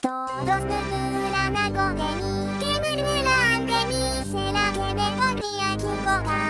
Todos me curan a gobe ni, que murmuran de mí, será que me podría equivocar.